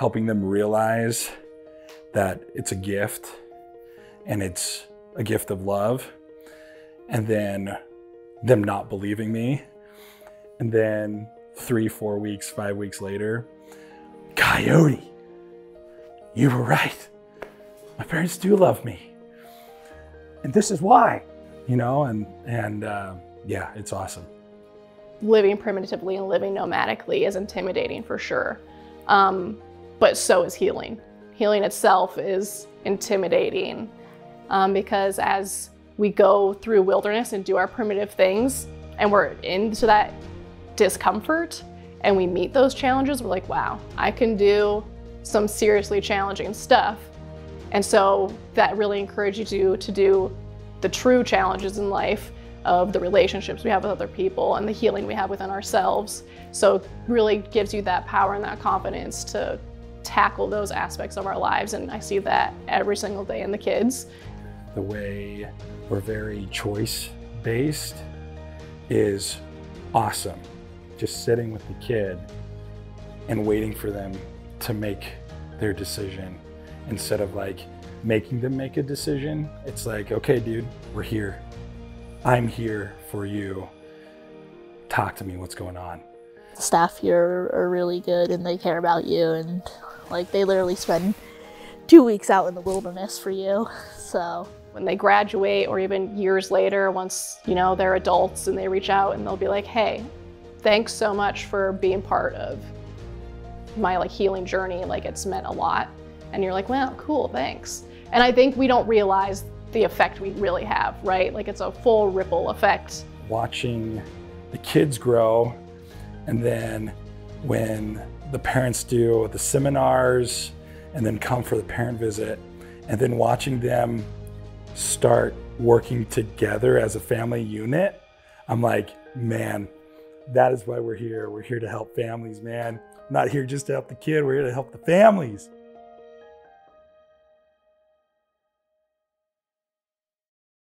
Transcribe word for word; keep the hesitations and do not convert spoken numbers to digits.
helping them realize that it's a gift and it's a gift of love, and then them not believing me. And then three, four weeks, five weeks later, Coyote, you were right. My parents do love me. And this is why, you know, and, and uh, yeah, it's awesome. Living primitively and living nomadically is intimidating for sure, um, but so is healing. Healing itself is intimidating um, because as we go through wilderness and do our primitive things and we're into that discomfort and we meet those challenges, we're like, wow, I can do some seriously challenging stuff. And so that really encourages you to do the true challenges in life of the relationships we have with other people and the healing we have within ourselves. So it really gives you that power and that confidence to tackle those aspects of our lives. And I see that every single day in the kids. The way we're very choice-based is awesome. Just sitting with the kid and waiting for them to make their decision instead of like making them make a decision. It's like, okay, dude, we're here. I'm here for you. Talk to me, what's going on? The staff here are really good and they care about you, and like they literally spend two weeks out in the wilderness for you, so. When they graduate or even years later, once you know they're adults and they reach out and they'll be like, hey, thanks so much for being part of my like healing journey, like it's meant a lot. And you're like, wow, cool, thanks. And I think we don't realize the effect we really have, right? Like it's a full ripple effect. Watching the kids grow, and then when the parents do the seminars and then come for the parent visit, and then watching them start working together as a family unit, I'm like, man, that is why we're here. We're here to help families, man. I'm not here just to help the kid, we're here to help the families.